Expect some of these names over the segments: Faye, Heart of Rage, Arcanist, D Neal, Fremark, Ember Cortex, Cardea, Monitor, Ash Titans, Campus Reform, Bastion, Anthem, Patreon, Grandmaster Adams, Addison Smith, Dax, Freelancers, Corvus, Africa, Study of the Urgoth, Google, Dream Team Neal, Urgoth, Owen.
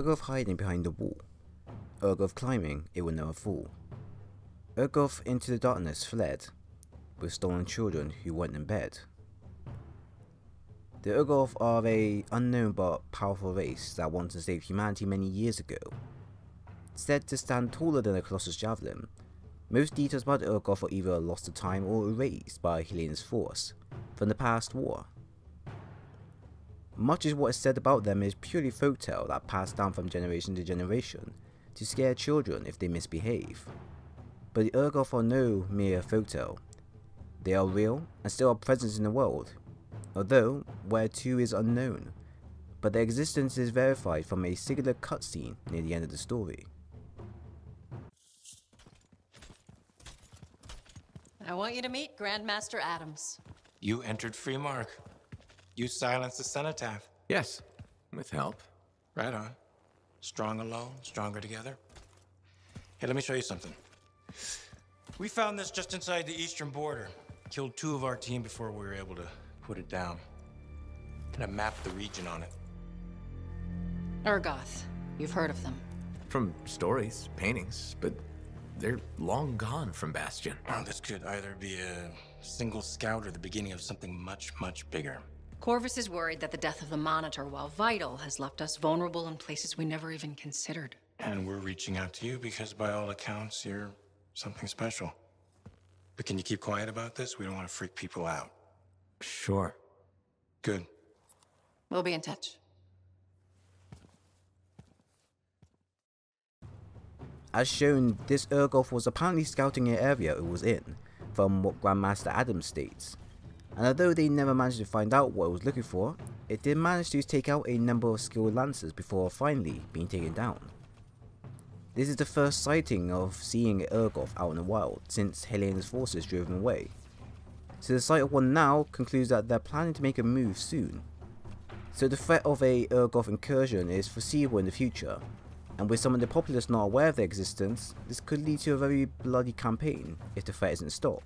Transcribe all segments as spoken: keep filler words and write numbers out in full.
Urgoth hiding behind the wall. Urgoth climbing, it would never fall. Urgoth into the darkness fled, with stolen children who weren't in bed. The Urgoth are a unknown but powerful race that wanted to save humanity many years ago. Said to stand taller than a Colossus Javelin, most details about the Urgoth are either lost to time or erased by Helene's force from the past war. Much of what is said about them is purely folktale that passed down from generation to generation to scare children if they misbehave. But the Urgoth are no mere folktale. They are real and still are present in the world, although where to is unknown, but their existence is verified from a singular cutscene near the end of the story. I want you to meet Grandmaster Adams. You entered Fremark. You silenced the cenotaph. Yes, with help. Right on. Strong alone, stronger together. Hey, let me show you something. We found this just inside the eastern border. Killed two of our team before we were able to put it down. And I mapped the region on it. Urgoth. You've heard of them. From stories, paintings, but they're long gone from Bastion. Oh, this could either be a single scout or the beginning of something much, much bigger. Corvus is worried that the death of the Monitor, while vital, has left us vulnerable in places we never even considered. And we're reaching out to you because, by all accounts, you're something special. But can you keep quiet about this? We don't want to freak people out. Sure. Good. We'll be in touch. As shown, this Urgoth was apparently scouting an area it was in, from what Grandmaster Adams states. And although they never managed to find out what it was looking for, it did manage to take out a number of skilled lancers before finally being taken down. This is the first sighting of seeing Urgoth out in the wild since Helene's forces drove them away, so the sight of one now concludes that they're planning to make a move soon. So the threat of a Urgoth incursion is foreseeable in the future, and with some of the populace not aware of their existence, this could lead to a very bloody campaign if the threat isn't stopped.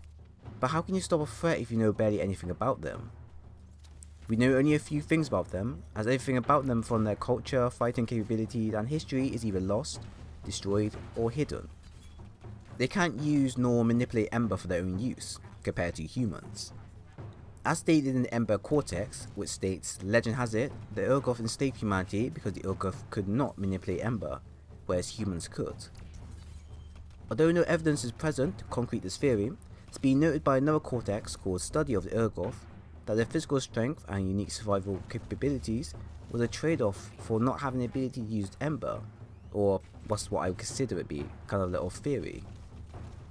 But how can you stop a threat if you know barely anything about them? We know only a few things about them, as everything about them from their culture, fighting capabilities and history is either lost, destroyed or hidden. They can't use nor manipulate Ember for their own use, compared to humans. As stated in the Ember Cortex, which states, legend has it, the Urgoth enslaved humanity because the Urgoth could not manipulate Ember, whereas humans could. Although no evidence is present to concrete this theory, it's been noted by another cortex called Study of the Urgoth that their physical strength and unique survival capabilities was a trade-off for not having the ability to use Ember, or what's what I would consider it be, kind of little theory.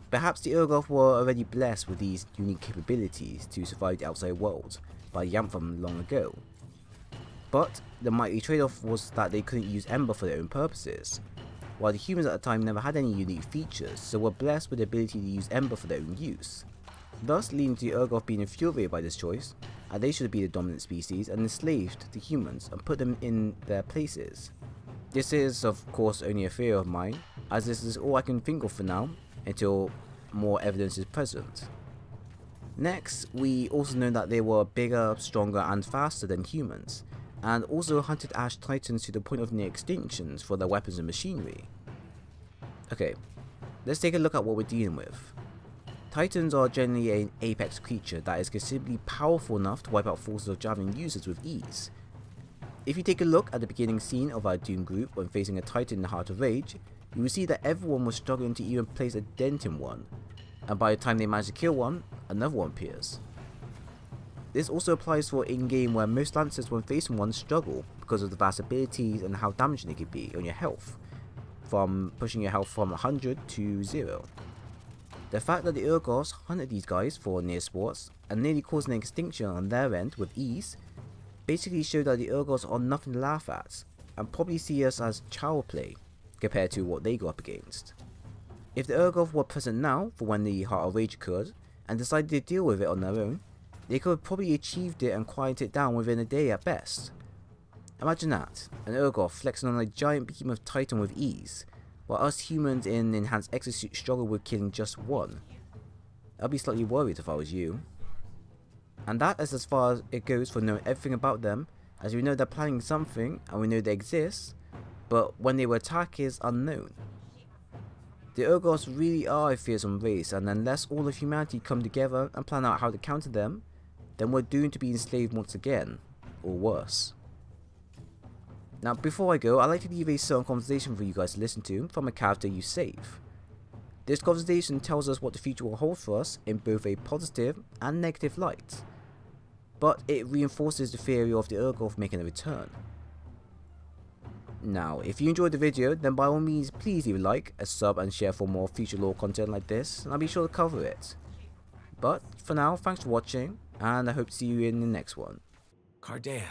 Perhaps the Urgoth were already blessed with these unique capabilities to survive the outside world by the Anthem long ago, but the mighty trade-off was that they couldn't use Ember for their own purposes, while the humans at the time never had any unique features, so were blessed with the ability to use Ember for their own use, thus leading to the Urgoth being infuriated by this choice, as they should be the dominant species and enslaved the humans and put them in their places. This is of course only a theory of mine, as this is all I can think of for now, until more evidence is present. Next, we also know that they were bigger, stronger and faster than humans, and also hunted Ash Titans to the point of near extinctions for their weapons and machinery. Okay, let's take a look at what we're dealing with. Titans are generally an apex creature that is considerably powerful enough to wipe out forces of Javelin users with ease. If you take a look at the beginning scene of our Doom group when facing a Titan in the Heart of Rage, you will see that everyone was struggling to even place a dent in one, and by the time they manage to kill one, another one appears. This also applies for in-game, where most lancers when facing one struggle because of the vast abilities and how damaging they could be on your health, from pushing your health from one hundred to zero. The fact that the Urgoths hunted these guys for near sports and nearly caused an extinction on their end with ease basically showed that the Urgoths are nothing to laugh at and probably see us as child play compared to what they go up against. If the Urgoth were present now for when the Heart of Rage occurred and decided to deal with it on their own, they could have probably achieved it and quieted it down within a day at best. Imagine that, an Urgoth flexing on a giant beam of Titan with ease, while us humans in enhanced exosuit struggle with killing just one. I'd be slightly worried if I was you. And that is as far as it goes for knowing everything about them, as we know they're planning something and we know they exist, but when they will attack is unknown. The Urgoths really are a fearsome race, and unless all of humanity come together and plan out how to counter them, then we're doomed to be enslaved once again, or worse. Now before I go, I'd like to leave a certain conversation for you guys to listen to from a character you save. This conversation tells us what the future will hold for us in both a positive and negative light, but it reinforces the theory of the Urgoth making a return. Now, if you enjoyed the video, then by all means please leave a like, a sub and share for more future lore content like this, and I'll be sure to cover it. But for now, thanks for watching, and I hope to see you in the next one. Cardea,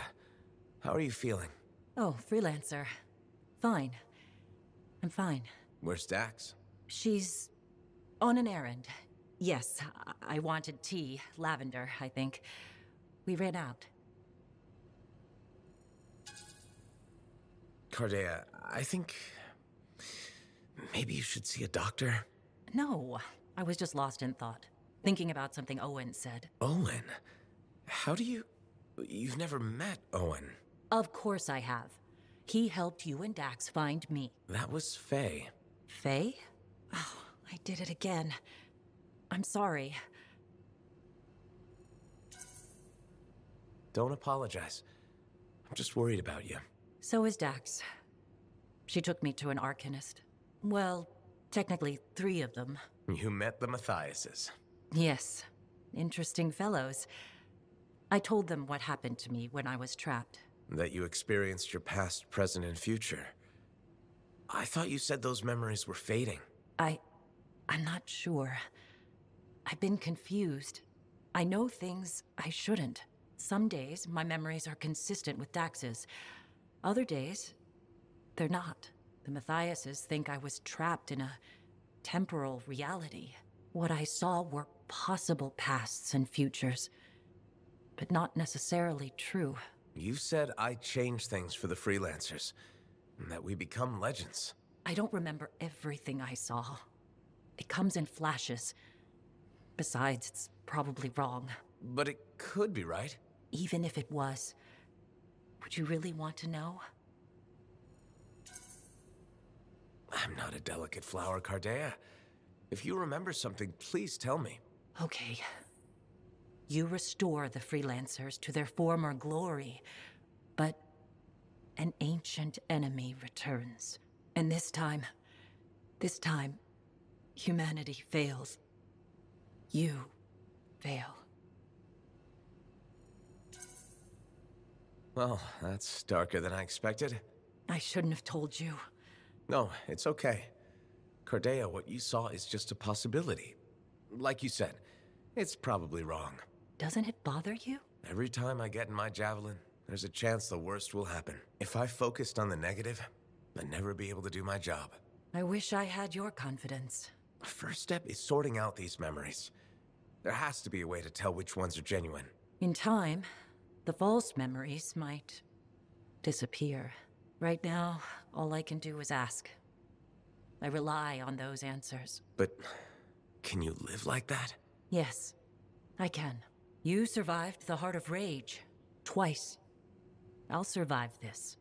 how are you feeling? Oh, Freelancer. Fine. I'm fine. Where's Dax? She's on an errand. Yes, I, I wanted tea. Lavender, I think. We ran out. Cardea, I think maybe you should see a doctor. No, I was just lost in thought, thinking about something Owen said. Owen? How do you... You've never met Owen. Of course I have. He helped you and Dax find me. That was Faye. Faye? Oh, I did it again. I'm sorry. Don't apologize. I'm just worried about you. So is Dax. She took me to an Arcanist. Well, technically three of them. You met the Matthiases. Yes. Interesting fellows. I told them what happened to me when I was trapped. That you experienced your past, present, and future. I thought you said those memories were fading. I... I'm not sure. I've been confused. I know things I shouldn't. Some days, my memories are consistent with Dax's. Other days, they're not. The Matthiases think I was trapped in a temporal reality. What I saw were possible pasts and futures, but not necessarily true. You said I change things for the Freelancers, and that we become legends. I don't remember everything I saw. It comes in flashes. Besides, it's probably wrong. But it could be right. Even if it was, would you really want to know? I'm not a delicate flower, Cardea. If you remember something, please tell me. Okay. You restore the Freelancers to their former glory, but an ancient enemy returns. And this time, this time, humanity fails. You fail. Well, that's darker than I expected. I shouldn't have told you. No, it's okay. Cardea, what you saw is just a possibility. Like you said, it's probably wrong. Doesn't it bother you? Every time I get in my javelin, there's a chance the worst will happen. If I focused on the negative, I'd never be able to do my job. I wish I had your confidence. The first step is sorting out these memories. There has to be a way to tell which ones are genuine. In time, the false memories might disappear. Right now, all I can do is ask. I rely on those answers. But can you live like that? Yes, I can. You survived the Heart of Rage twice. I'll survive this.